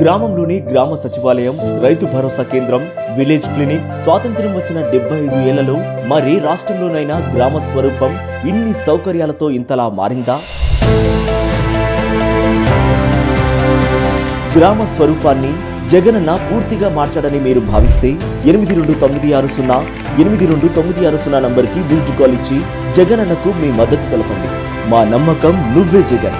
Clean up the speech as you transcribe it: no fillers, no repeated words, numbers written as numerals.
గ్రామంలోని గ్రామ సచివాలయం, రైతు భరోసా కేంద్రం, విలేజ్ క్లినిక్ స్వాతంత్ర్యం వచ్చిన 75 ఏళ్లలో మరి రాష్ట్రంలోనైనా గ్రామ స్వరూపం ఇన్ని సౌకర్యాలతో ఇంతలా మారిందా? గ్రామ స్వరూపాన్ని జగనన్న పూర్తిగా మార్చాడని మీరు భావిస్తే 8296 నంబర్కి విజిట్ కాల్ ఇచ్చి జగనన్నకు మీ మద్దతు తెలపండి. మా నమ్మకం నువ్వే జగన్.